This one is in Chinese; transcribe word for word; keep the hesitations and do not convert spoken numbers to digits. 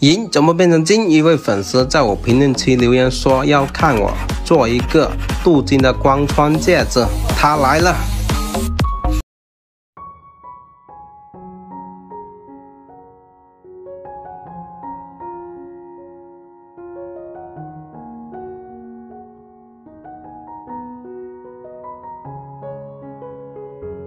银怎么变成金？一位粉丝在我评论区留言说要看我做一个镀金的光圈戒指，他来了。